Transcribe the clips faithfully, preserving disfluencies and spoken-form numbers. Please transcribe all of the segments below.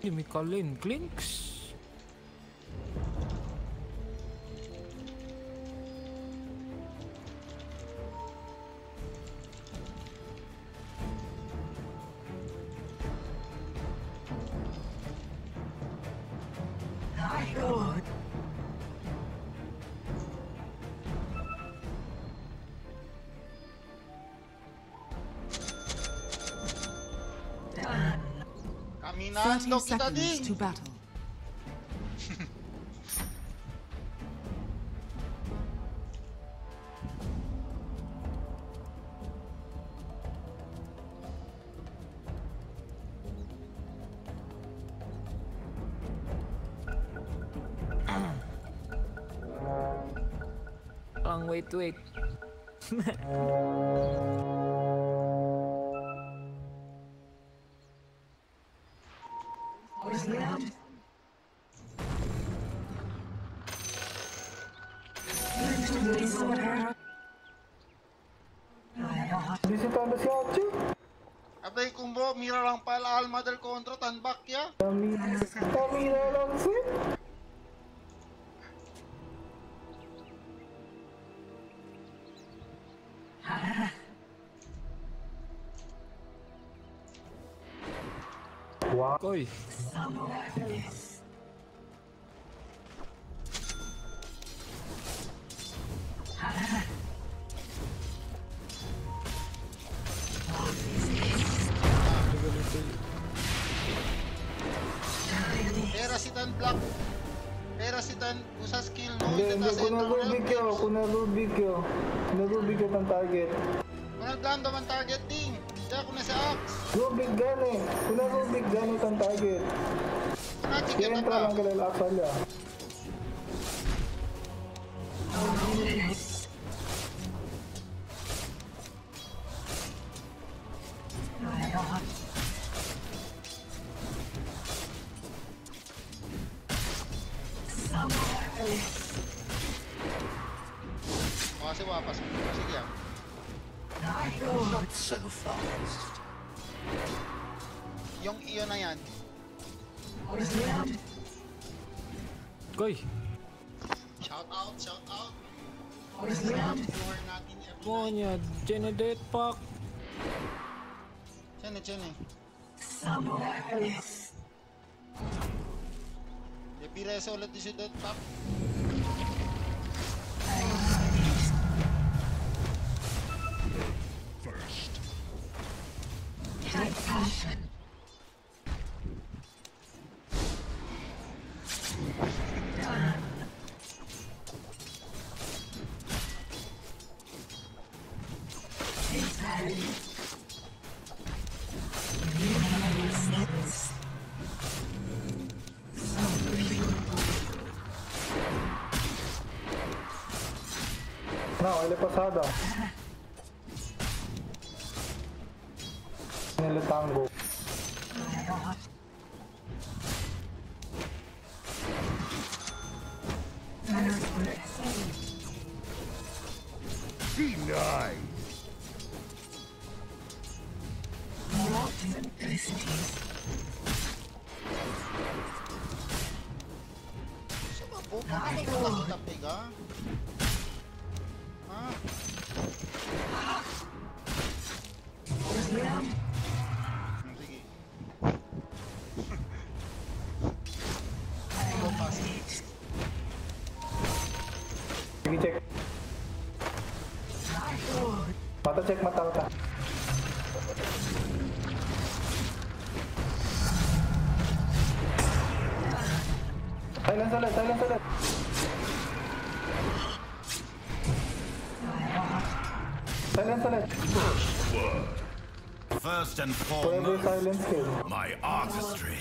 Y mi Colin Clinkz. Ay, God. Caminando, quítate. Long way to it. Mira lang pala alma del contra tan back ya. Pamira lang si. Wakoy. Kuna Rubick yo, kuna Rubick yo. Kuna Rubick yo pang target. Kuna Blando pang target ding. Diyan kuna si Axe. Rubick gani. Kuna Rubick gani pang target. Kaya entra lang kalala apalya. Jenny date pak. Jenny Jenny. Lebih rese ulit di sudut pak. First. Ele pasada. Ele tango. Cek mata mata. Silence, silence, silence, silence. Silence, silence. First word. First and foremost, my artistry.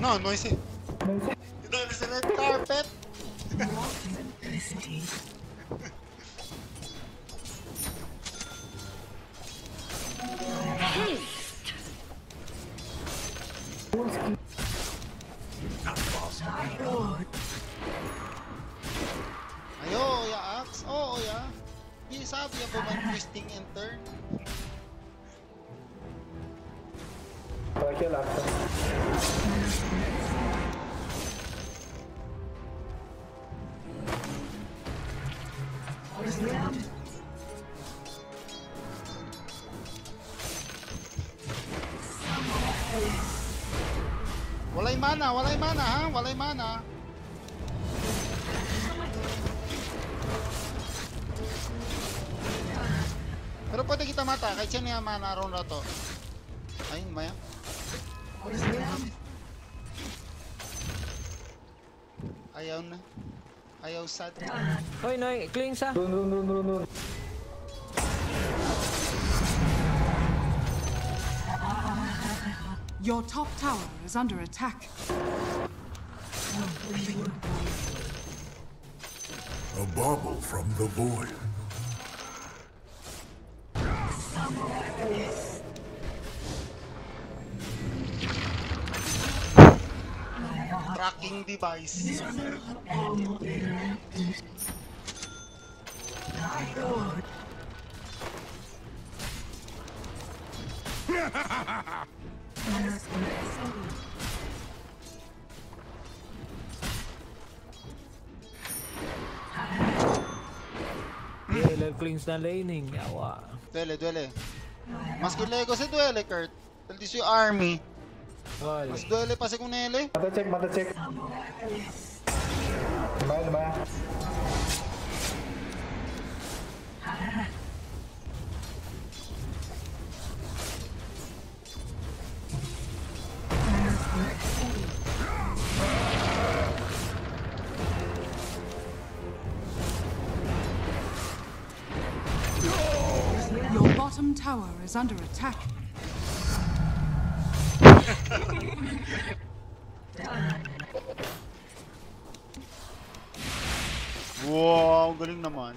No, no hice. There's a red carpet! Ayo, ya Axe! Oo, ya! Hindi sabi yan ba mag-twisting and turn? Bakit lang ito? Walay mana! Walay mana ha! Walay mana! Pero pwede kita mata, kahit siya niya mana Ron Rato. Ayun, maya. Ayaw na. Ayaw sa atin. Hoy, noy, Clinkz ah. Run, run, run, run, run. Your top tower is under attack. A bubble from the void. Tracking device. Duele Clinkz na laning, yawa. Duele, duele. Mas que Lego se duele, Kurt. El dice Army. Vale. Mas duele pase con L. Mata check, mata check. Vale, va. Your bottom tower is under attack. Wow, galing naman.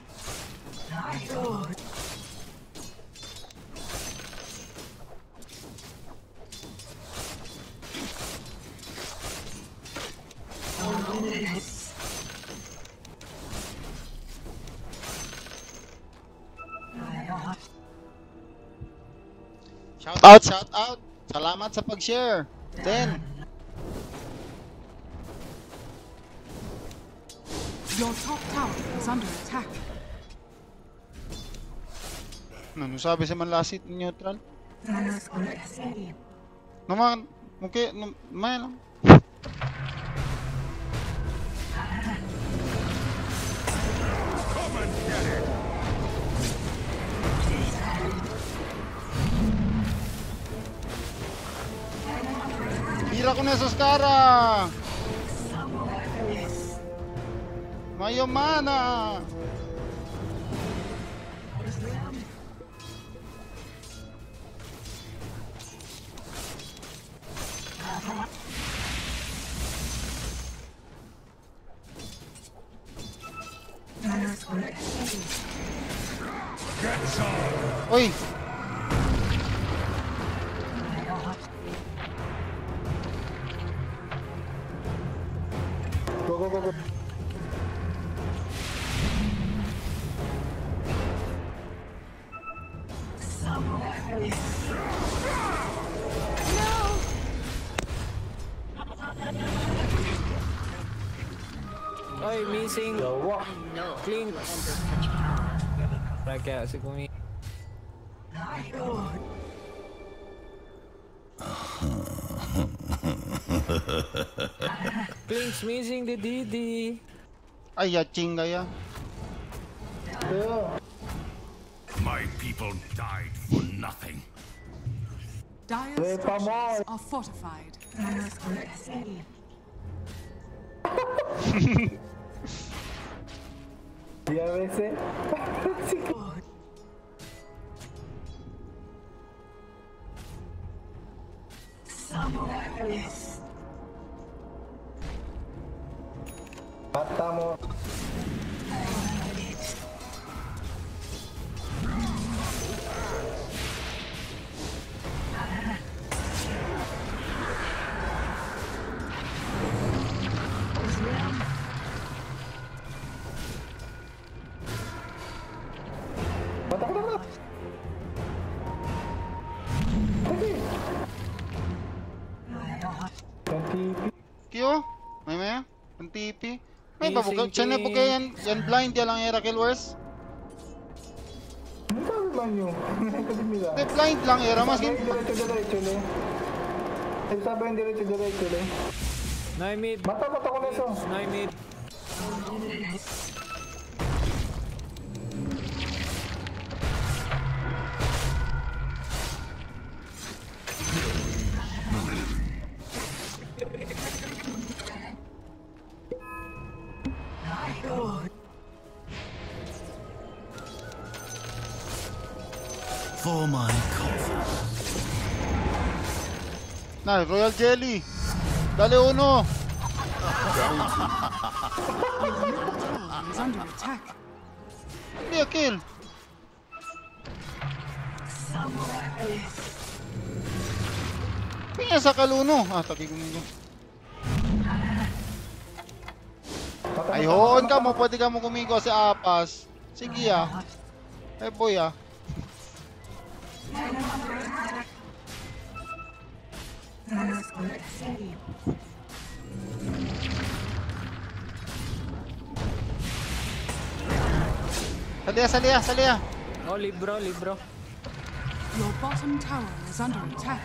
Shout out, shout out. Salamat sa pag-share. Ten. Your top tower is under attack. Ano sabi sa man lasit neutral? Naman, okay, may lang. Mira con esos caras. Mayo mana. Uy. Go, go, go. Oy, missing. No. Clinkz. Para que hace conmigo. Clinkz missing the D D. Ay, ya chinga ya. My people died for nothing. Dire structures are fortified. Y a veces. matamos. Diyan na po kayo yan, yan blind, yan lang yung Raquel Wars. Ano sabi blind nyo? Hindi, blind lang era, masin. Diretso-diretso le. Sabi yung diretso-diretso le. Nine mid. Mata, mata ko na iso. Nine mid. Nah, Royal Jelly. Dale uno. Give me a kill. Pinga sakal uno. Ah, takig ko ninyo. Ay, hoon ka mo. Pwede ka mo kumigo sa apas. Sige ah. Ay, boy ah. Salía, salía, salía. No, libro, libro. Your bottom tower is under attack.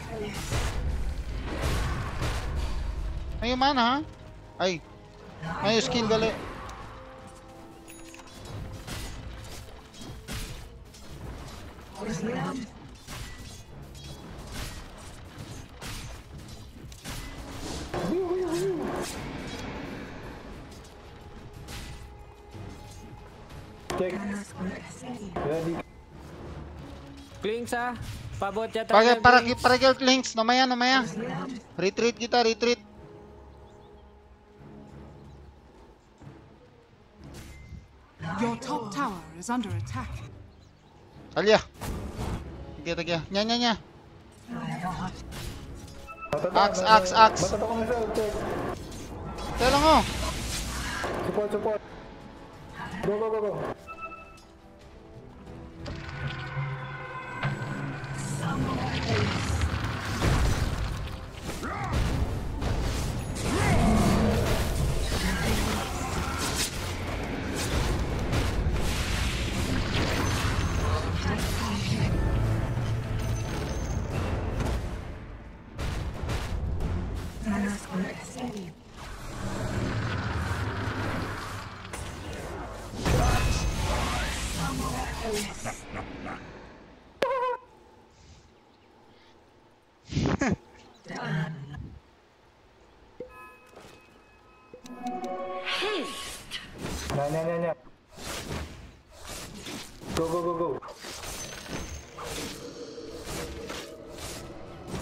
Ay, mana, ha? Ay. Ay, skill, dali. Clinkz ah, pabot yata. Para para para kill Clinkz, namaya namaya. Retreat kita, retreat. Your top tower is under attack. Alia. Tagya tagya. Nya nya nya. Axe axe axe. Tolong oh. Support support. Go go go go.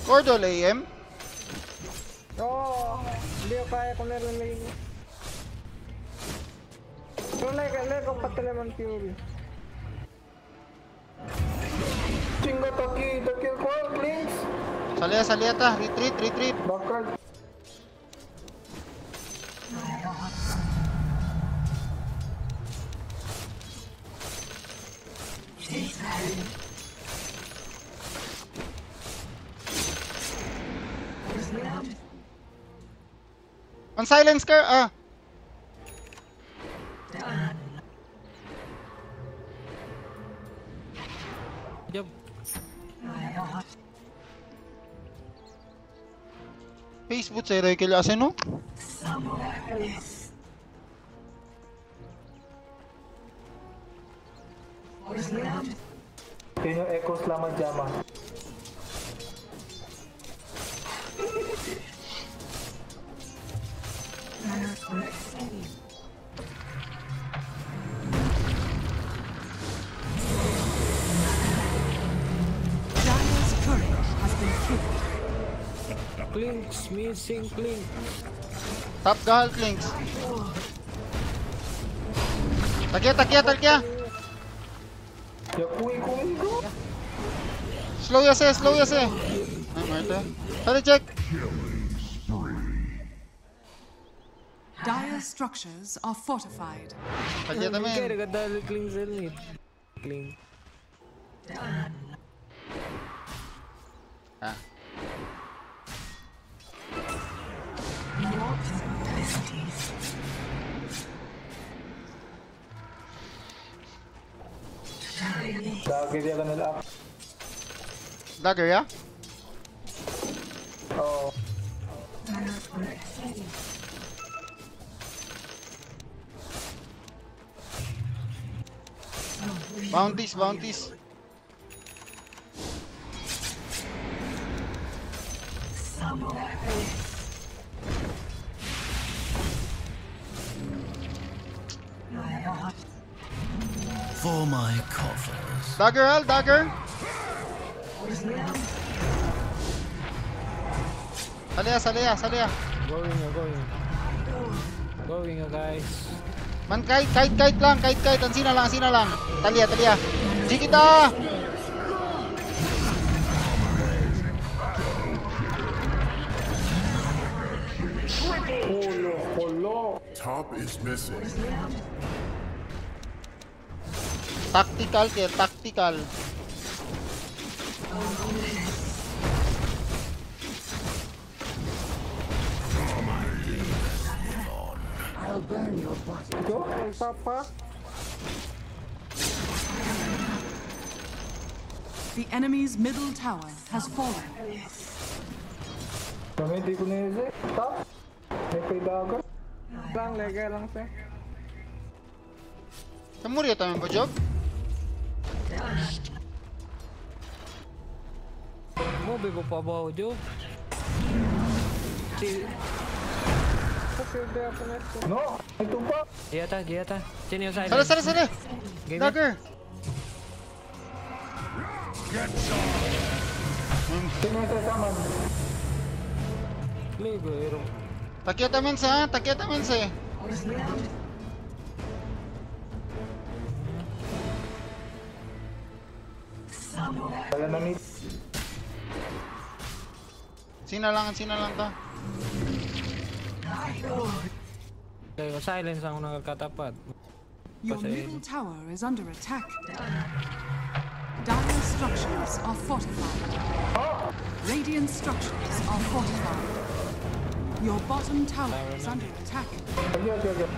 Cordo L A M? Oo, hindi ko kaya kung meron lane. Pero nag-alero pa talaman Fury. Chingo Toki, Toki Core, please! Salya, salya ta, retreat, retreat! Backward! On silence, Kurt! Ah! Yup. Facebook será que le hace, ¿no? Tiene eco slama llama. Clinkz, missing Clinkz. Top goal, Clinkz. Taquea, taquea, taquea. Slow ya sé, slow ya sé. No, muerte. Dale, check. Dire structures are fortified. Taquea también. Ah. Dagger con el up. Dagger ya. Oh. Bounties, bounties. For my coffers. Dagger, Al, dagger. Salea, salea, salea. Going, going. Going, guys. Man, kite, kite, kite lang, kite, kite. Ansina lang, ansina lang. Talia, talia. G kita. Top is missing. Tactical que tactical. I'll burn your body. Yo, el papa. The enemy's middle tower has fallen. También te conoces. Top. Me cuidado acá. Lang llega lang se. Se murió también, Bojob. Move go para abajo, Bojob. No, tu pa. Ya está, ya está. Tiene usar. Sale, sale, sale. Dagger. Taquea también se, ¿eh? Taquea también se. Sina lang, sina lang ta. Pero silence ang unang katapat. Your middle tower is under attack. Dire structures are fortified. Radiant structures are fortified. Your bottom tower is under attack. Okay, okay, okay.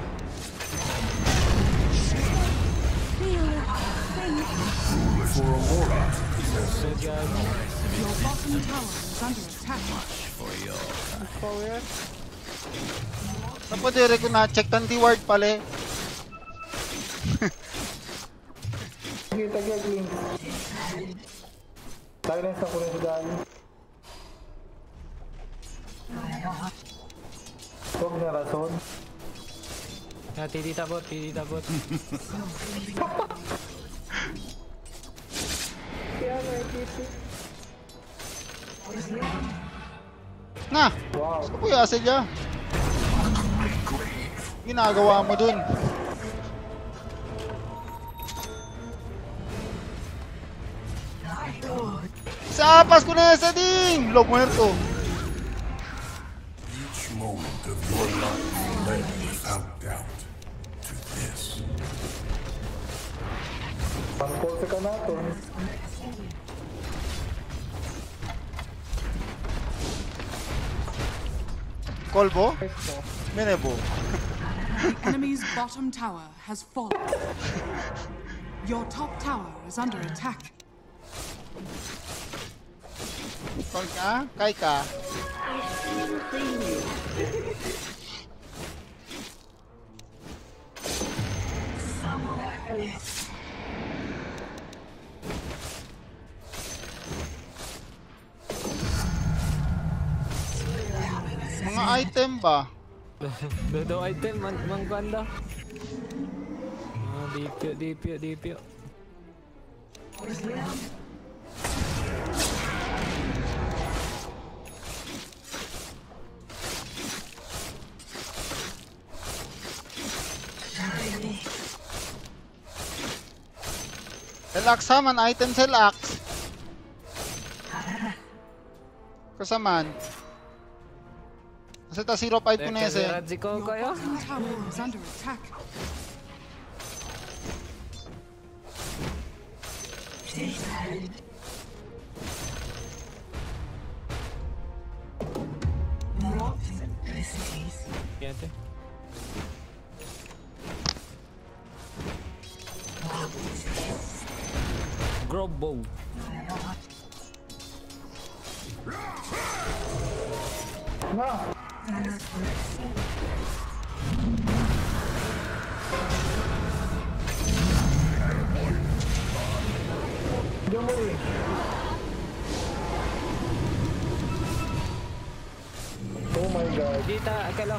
For Aurora. Your bottom tower is under attack. For your. For your. Tapos dire ko na check tan di ward pala. Kita kita Clinkz. Silence ako rin dyan. Huwag na rason. Titita bot, titita bot. Nah! Gusto ko yung asil niya. Ginagawa mo dun. Sapas ko na sa ding! Lo muerto! Moment of your life led without doubt to this. Colbo? Menebo. Enemy's bottom tower has fallen. Your top tower is under attack. Kaika? Kaika? Mga item ba? Dodo item man mangganda. Ah, dipyo dipyo dipyo. Select summon item, select. Kasaman. Kasi ta zero five ko na yun eh. Siguiente. Grobo. No. Yo morí. Oh my god. Dita, akala.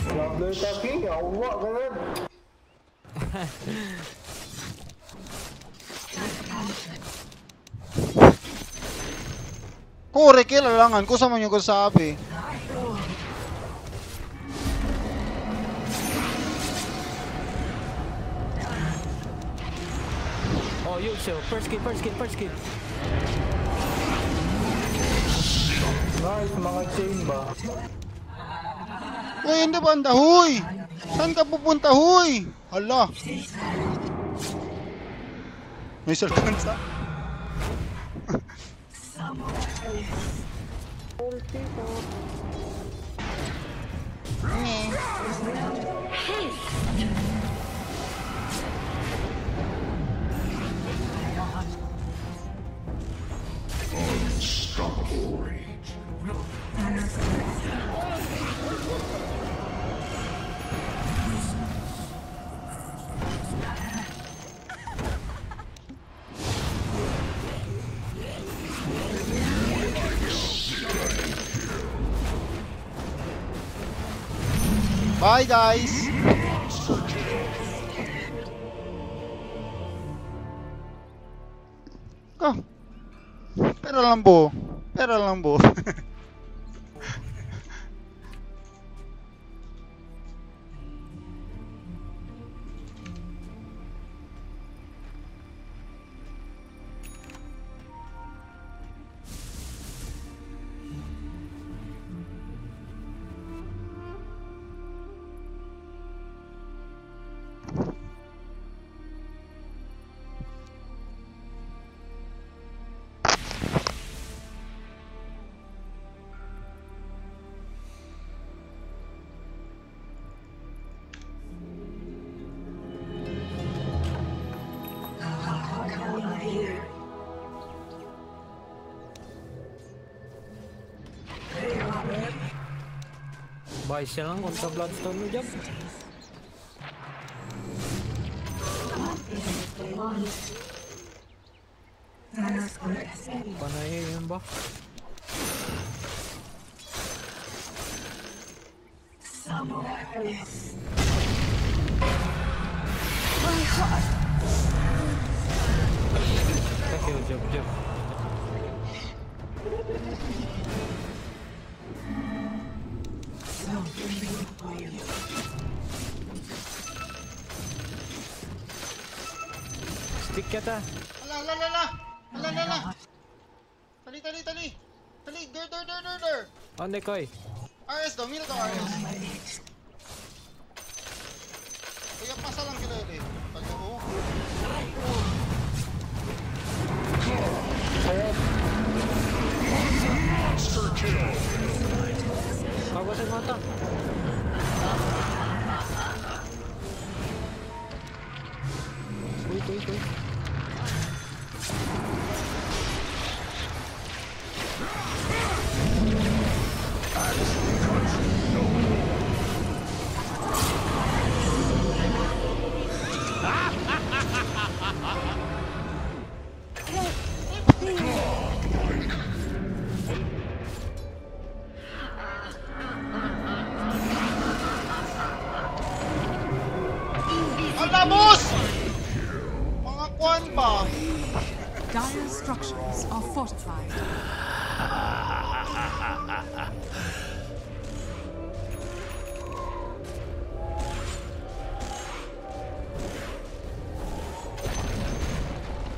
Lovely tapi, Allah ganun. Kore, kailangan ko sa manyo ko sabi. You show first kill, first kill, first kill. Nice, mga chain ba? Uy, hindi ba anda? Huy! Saan ka pupunta? Huy! Hala! May sarkansa? Bye guys. Go. Pero lambo, pero lambo. Ay, siya lang kontra bloodstone mo dyan. Panay yun ba? My heart! Thank you, Jeb, Jeb. Stick kita. Ala ala ala. Ala ala. Tali tali tali. Tali door door door door door. On the koi. Ares daw, mira daw Ares. Kaya pasa lang kita ulit. Pag-oo. Monster kill. Bago sa mata. Uy, uy, uy. vamos! Mga kwan ba? Dire structures are fortified.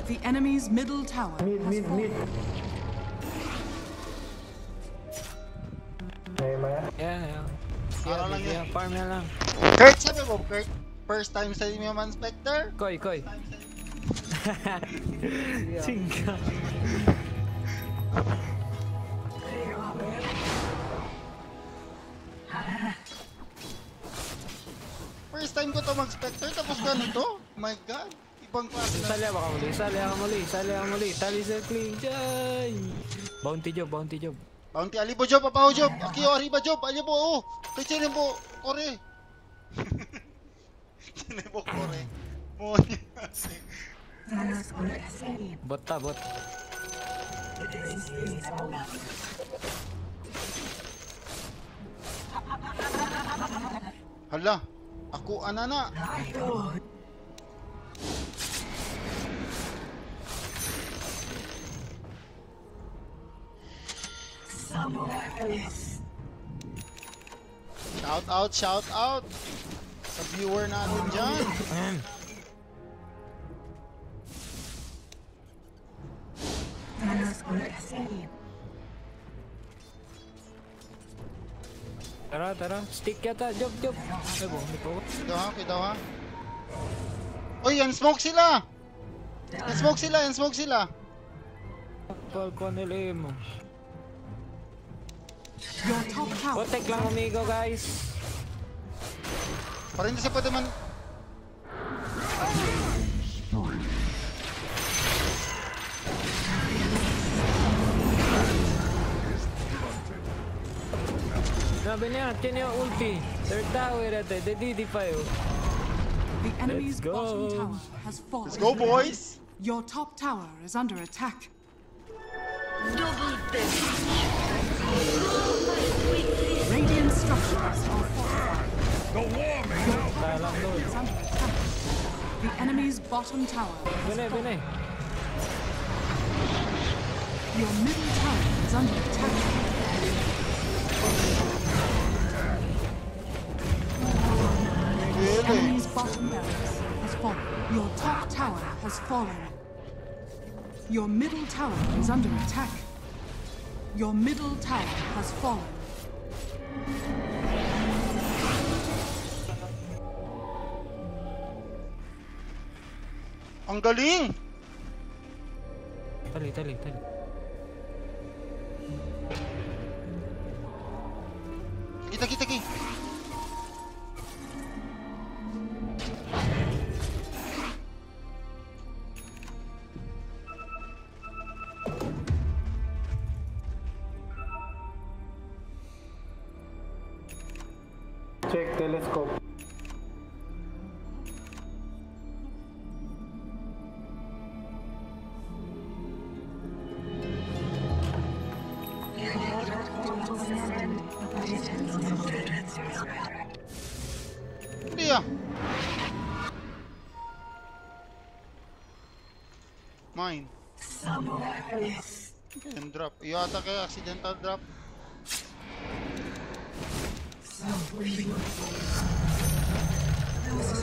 The enemy's middle tower mid, has mid, fallen. Mid. Hey, man. Yeah, yeah. Yeah, lang yeah, farm yan lang. Kurt, sabi mo, Kurt, first time sa inyo man, Spectre? Koy, koy. Chingka. First time ko to mag-Spectre, tapos ganito? My God. Ibang klase na. Sali ako muli, sali ako muli, sali ako muli, sali sa Clinkz. Bounty job, bounty job. Bounty, alibo job, apaho job, akiyo, arriba job, alibo, oh! Kaya po, kore! Kaya po, kore. Monya kasi. Bot ta, bot. Hala, ako anana. Shout out, shout out sa viewer natin dyan. Tara, tara, stick yata, job, job. Ito ha, ito ha. Uy, yan smoke sila. Yan smoke sila, yan smoke sila. Botek lang umigo, guys. Para hindi siya pwede man. Sabi niya, kanya ulti. Third tower ate, D D D five. The enemy's bottom tower has fallen. Let's go, boys! Your top tower is under attack. Double damage! Radiant structures are fortified. The warming is under attack. The enemy's bottom tower is under attack. Your middle tower is under attack. The enemy's bottom barracks has fallen. Your top tower has fallen. Your middle tower is under attack. Your middle tower has fallen. Ang galing! Tali, tali, tali. Kita, kita, kita! Check telescope. Mine. Can drop. You attack accidental drop.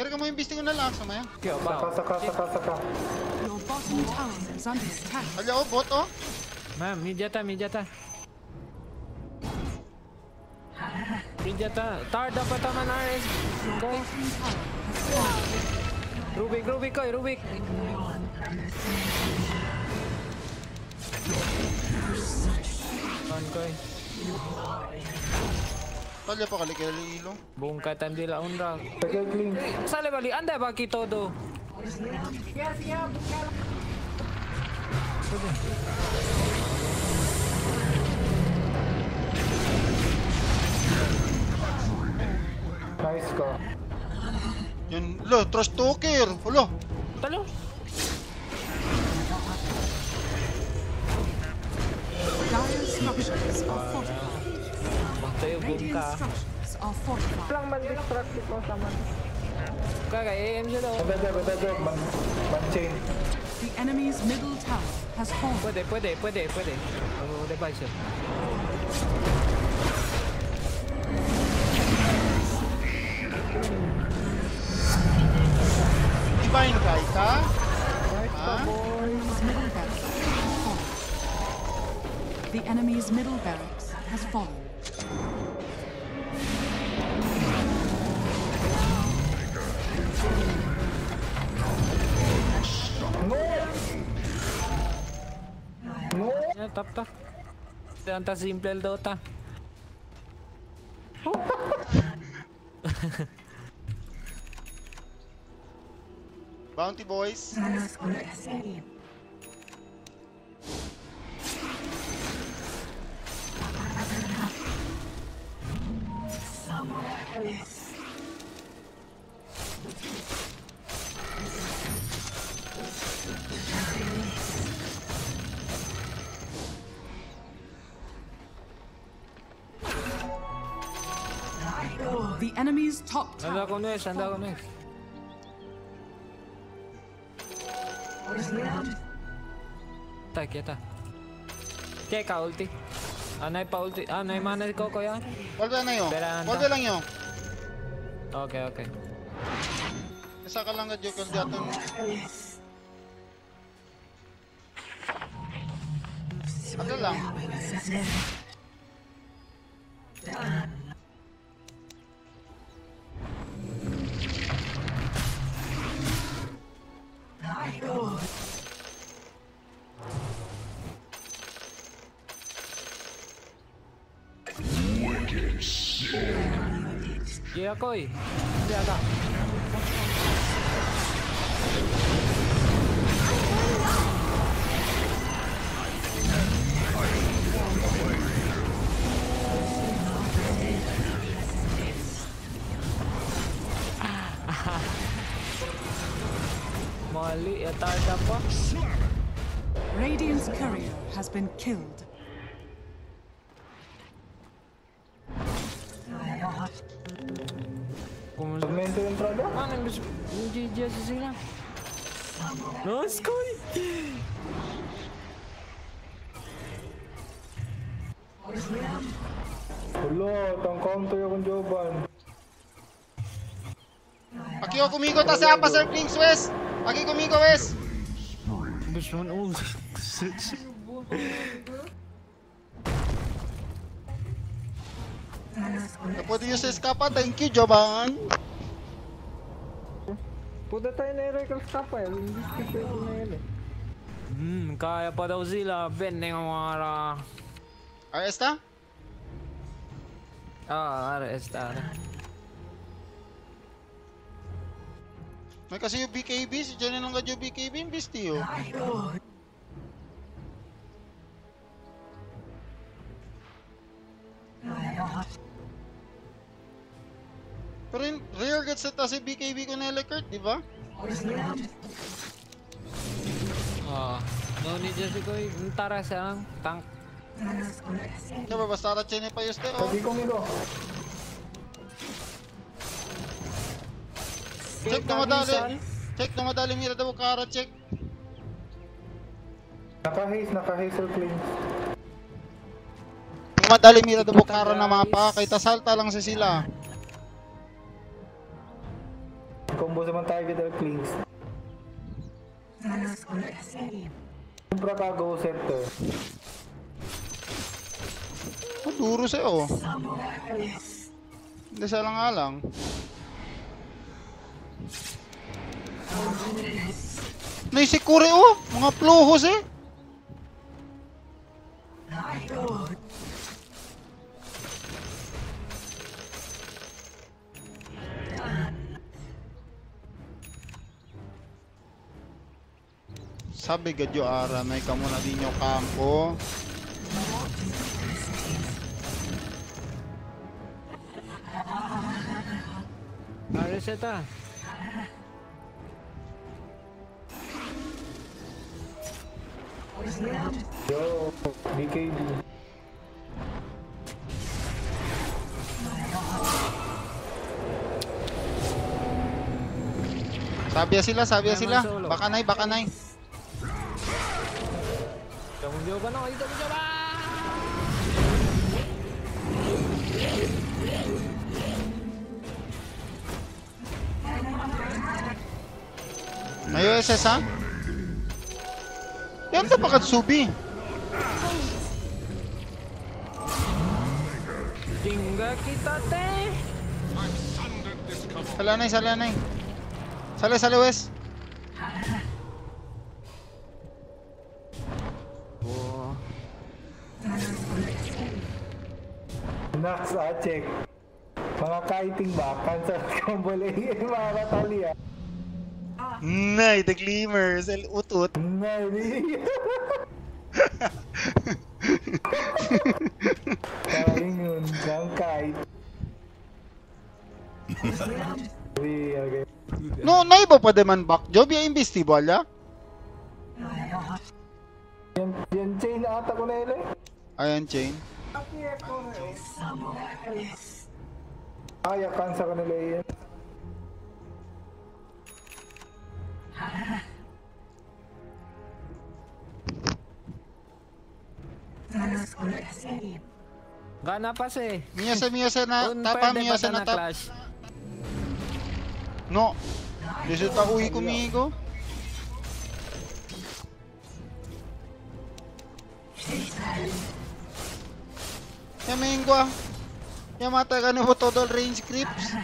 Karga mo yung bisting ko na lang, sumaya. Saka, saka, saka, saka. Alya ko, bot o. Ma'am, midyata, midyata. Midyata, tar dapat naman Ares. Go. Rubick, Rubick, koy, Rubick. Pan, koy. Tolja pa kalikil ilong. Bungkatan nila undang. Sale bali, anda baki todo. Nice ka. Yun, lo, trust talker. Ulo. Talo. Tayo boom ka. Lang man-distract ko sa man. Kaka, A M siya daw. Bebe, bebe, bebe. Man-chain. The enemy's middle tower has fallen. Pwede, pwede, pwede, pwede. Oh, device yun. Divine guy ka? Ha? The enemy's middle barracks has fallen. Tap tap. Tan tan simple el Dota. Bounty boys. The enemy's top tower. Anda con él, anda con él. Está quieta. Checa ulti. Ah, no hay pa ulti. Ah, no hay mana el coco ya. Vuelve na yun. Vuelve lang yun. Okay, okay. Isa ka lang na joker dito. Ano lang? Kaya ko eh. Hindi ata. Mali yata pa. Radiant's courier has been killed. No, es cool. Hello, tangkam tayo kung joban. Aki ko kumigo ta sa Passer Clinkz West. Aki kumigo West. This one all sits. Pwede yung sa escapa, thank you joban. Puta tayo na i-recall stop eh, hindi ko pwede na yun eh. Hmm, kaya pa daw sila, bending ang mara. Ares ta? Oo, Ares ta. May kasi yung B K B, si Johnny nung kadyo B K B, yung besti yun. Pero yung real gets na ta si B K B ko na Kurt, di ba? Oo. No need just ko yung tara siya ang tank. Diba basta na chine pa yuste o? Pagdi ko nito. Check na madali. Check na madali mira daw kara check. Naka-haze, naka-hazel clean. Madali mira daw kara na mapa, kaya salta lang si sila. Combo naman tayo with our Clinkz. Siyempre ka go center. Oh, duro siya oh. Hindi siya lang alang. Naisikuri oh! Mga pluhos eh! sabi gadyo ara nay kamo na dinyo kampo. Ares eta. Yo, D K D. Sabia sila, sabia sila. Bacanay, bacanay. Tanggung jawab no, itu tanggung jawab. Ayo S S ha. Yan sa Pakatsubi. Tingga kita teh. Salanay, salanay. Sale, sale, Wes. Wow. Nax check. Mga kaiting bakan sa kambole yung mga katali ah. Nay, the Gleamers. Utot. Nay. Kain yun. Ang kait. Okay. No, naiba pa naman back job yung investable ya. Yan, yan chain ata ko na yun eh. Ayan chain. Ay, akansa ko nila yun. Gana pa si. Miyose, miyose na. Tapa, miyose na tap. No, yo está Rubick conmigo. Ya me engua. Ya mata, ganó todo el range creeps.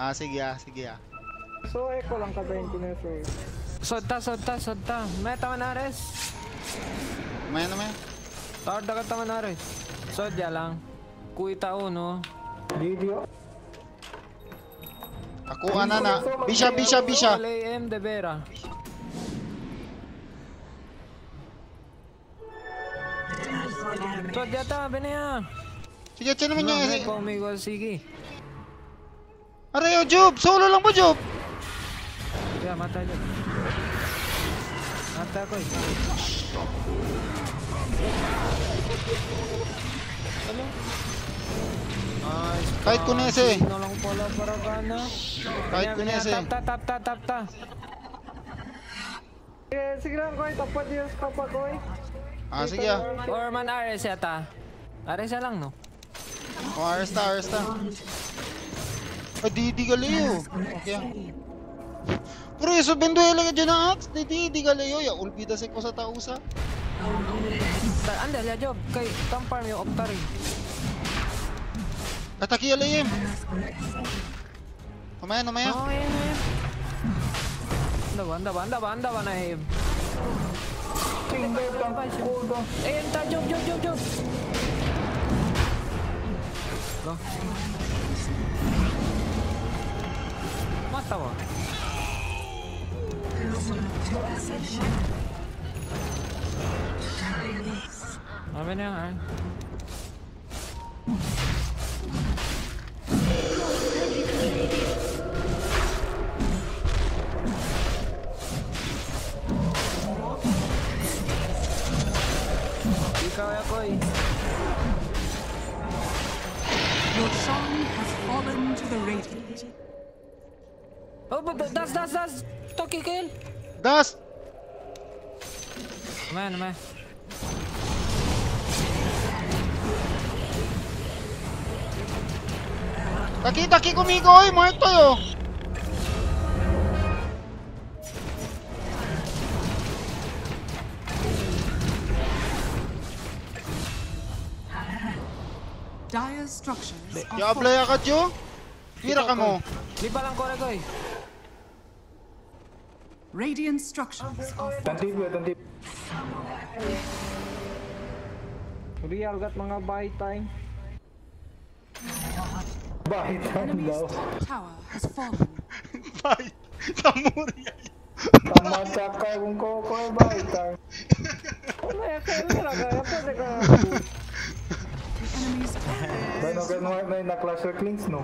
Ah, sigue, ah, sigue. Ah. So, eco lang ka twenty na so. Solta, solta, solta. Meta Manares. Meta me. Tarda ka Manares. Solta lang. Kuita uno. Video. Ako ana na. Bisha, bisha, bisha. L A M de Vera. Todavía está, venía. Si ya tiene mañana. No, conmigo así que. Arreo Job, solo lang ba Job? Ya mata Job. Mata ko. Ano? Kahit ko na ese. Kahit ko na ese. Tap, tap, tap, tap, tap. Sige lang, koy. Tapad yung kapag, koy. Ah, sige ah. Or man Ares yata. Ares lang, no? O, Ares ta, Ares ta. Ay, didi galiyo. Pero iso, benduela ka dyan na, Axe. Didi galiyo. Ya, ulpidas ako sa tausa. Andal, ya, Job. Kay, tamparm yung Octari. Ataki L A M. Umaya, umaya. Oo, ayan, ayan. Andaba, andaba, andaba, andaba na A M. A M ta, Job, Job, Job, Job. Go. Mata mo. Amin na, ayan. Ikaw ako eh. Oh, dust, dust, dust! Toki kill! Dust! Naman, naman. Taki, taki conmigo hoy, muerto yo. Dire structures. Ya playa ka jo. Mira ka mo. Lipa lang kore koy. Radiant structures. Tandib, tandib. Real gat mga buy time. Bye, Enemy's tower has fallen. Bye, Samurai. Bueno, que no hay en la clase de Clinkz, no.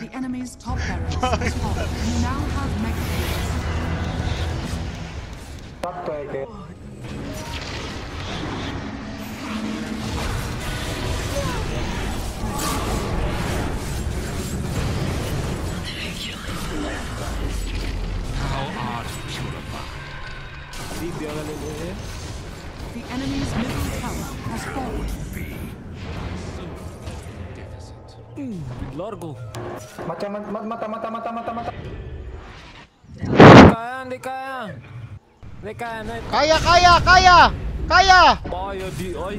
The enemy's top barracks is off. You now have mega. How art purified. The enemy's middle tower has fallen. Largo. Mata, mata, mata, mata, mata, mata. Decayan, decayan. Decayan. Kaya, kaya, kaya. Kaya. Kaya di oy.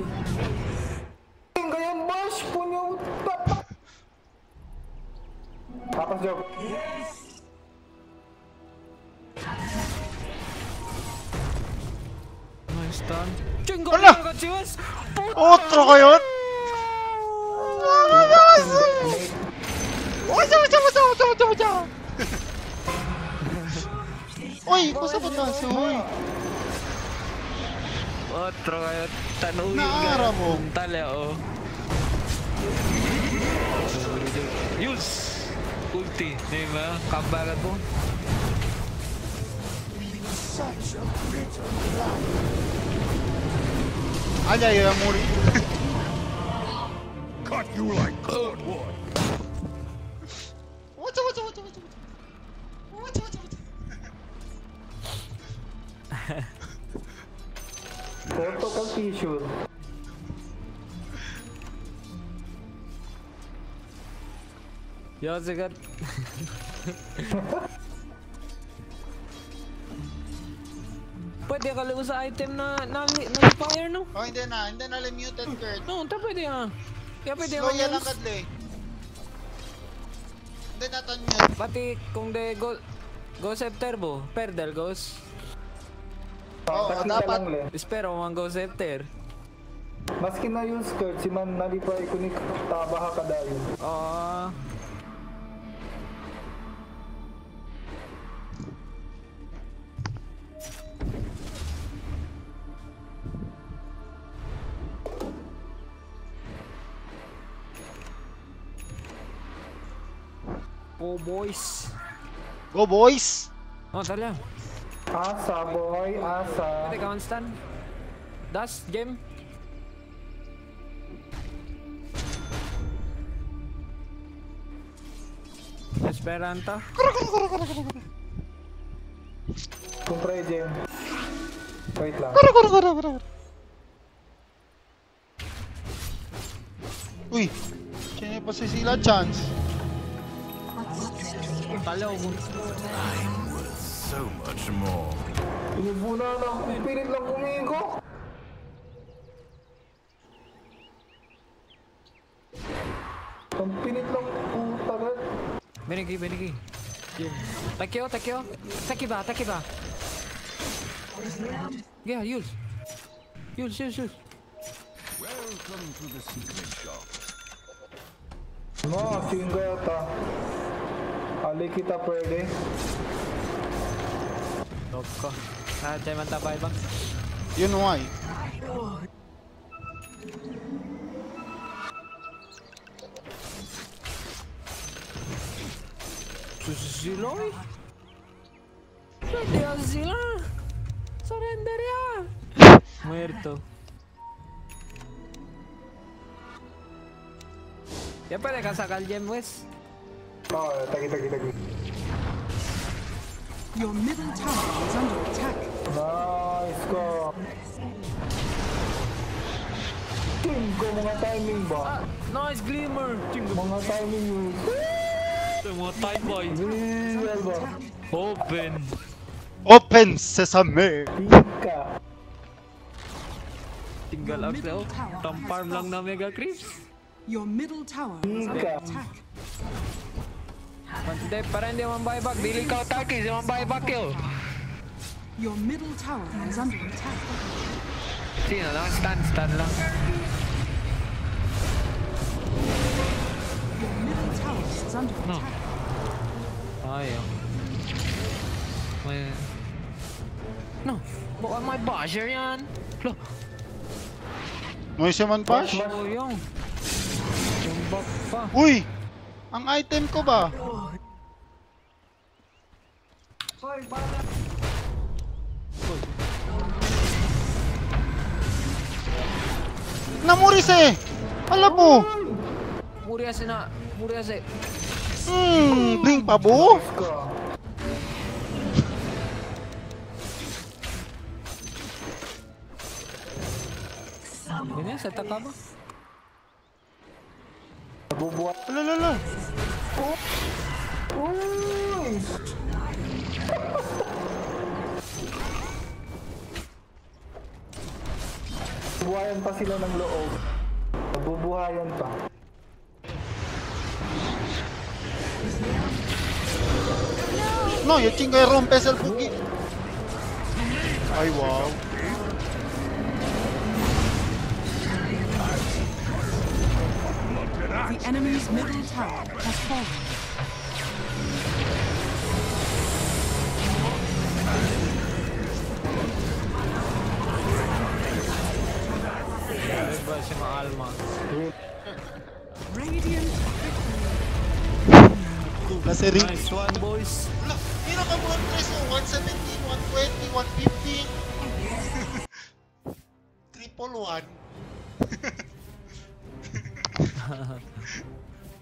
Ngayon boss punya utak. Tapos jog. Nice stun. Chingo ka Zeus. Otro kayon. Uy, cosa botaste, uy. Otro tan uy. Taleo. Yus. Ulti, neva, kabarat mo. Allá yo a morir. Cut you like cold war. Vou tocar o bicho. Yo, Zegar. Pwede ka lang sa item na nag-fire, no? Oh, hindi na. Hindi na limited, Kurt. No, ito pwede ha. Kaya pwede ka lang. Slow yan ang kadle. Hindi natin yun. Pati kung de go save turbo, perdel goes. Oo, dapat. Espero ang go save ter. Maski na yung skirt, si man nalipay ko ni tabaha ka dahil. Oo. Go boys. Go boys. Oh, tara. Asa boy, asa. Pwede ka one-stun. Das, game. Esperanta. Kumpray, game. Wait lang. Uy, kaya pa si Sila chance. Talaw mo. So much more. Inibuna na ako. Pilit lang kumihin ko. Ang pilit lang puta ka. Benigi, benigi. Takyo, takyo. Takiba, takiba. Yeah, use. Use, use, use. Welcome to the secret shop. No, tingga yata. Ali kita pwede. Loco. Ah, chay mantabay bang? Yun why. Silo? Pwede ang sila! Surrender ya! Muerto. Ya pwede ka sakal dyan, Wes? Oo, taki taki taki. Your middle tower is under attack. Nice go. Chingo, mga timing ba? Nice glimmer. Mga timing mo. Mga time boy. Open. Open sesame. Tika. Tinggal ako. Tampar lang na mega creeps. Your middle tower is under attack. Hindi, para hindi man buyback. Dili ka atake, hindi man buyback yun. Your middle tower is under attack. Sino lang? Stun, stun lang. Your middle tower is under attack. Ayaw. puede. No, my basher yan. Lo. May suman bash? Uy! Ang item ko ba? Sorry, bala. Namuris eh! Hala po! Muris na. Muris eh. Hmm, blink pa po? Ini saya tak apa. Buat. Lelelele. Oh. Oh. Bubuhayan pa sila ng loob. Bubuhayan pa. No, yo chingo y rompes el buki. Ay wow. The enemy's middle tower has fallen. Radiant victory. That's a nice one, boys. Look, pinakabuhan preso, one seventeen, one twenty, one fifteen. Triple one.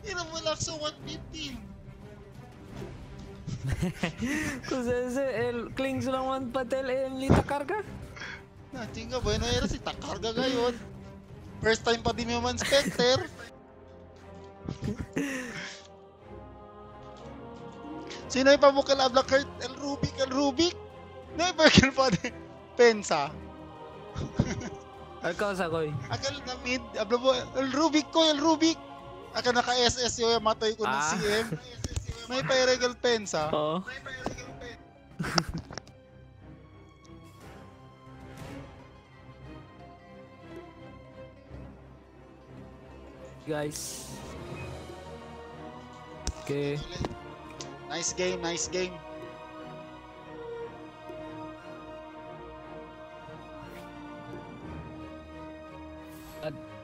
Ina mo lang sa one fifteen. Kung el Clinkz lang one patel en lita carga. Na chinga, bueno era si takarga ngayon. First time pa din naman Spectre. Sino yung pamukala Black Kurt? El Rubick, El Rubick? Never kill pa din. Pensa. Ako sa koy. Akal na mid, ablo El Rubick ko, El Rubick. Aka naka S S yung matay ko ng ah. C M. May pa-regal pens ha. Oo. May pa-regal pens. Guys. Okay. Nice game, nice game. Ad